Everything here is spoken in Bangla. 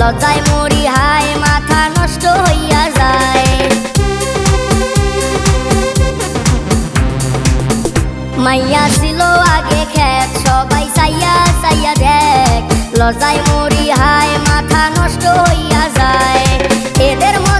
লজ্জায় মরি হায়, মাথা নষ্ট হইয়া যায়। মাইয়া ছিল আগে খেত, সবাই চাইয়া চাইয়া দেখ। লজ্জায় মরি হায়, মাথা নষ্ট হইয়া যায়। এদের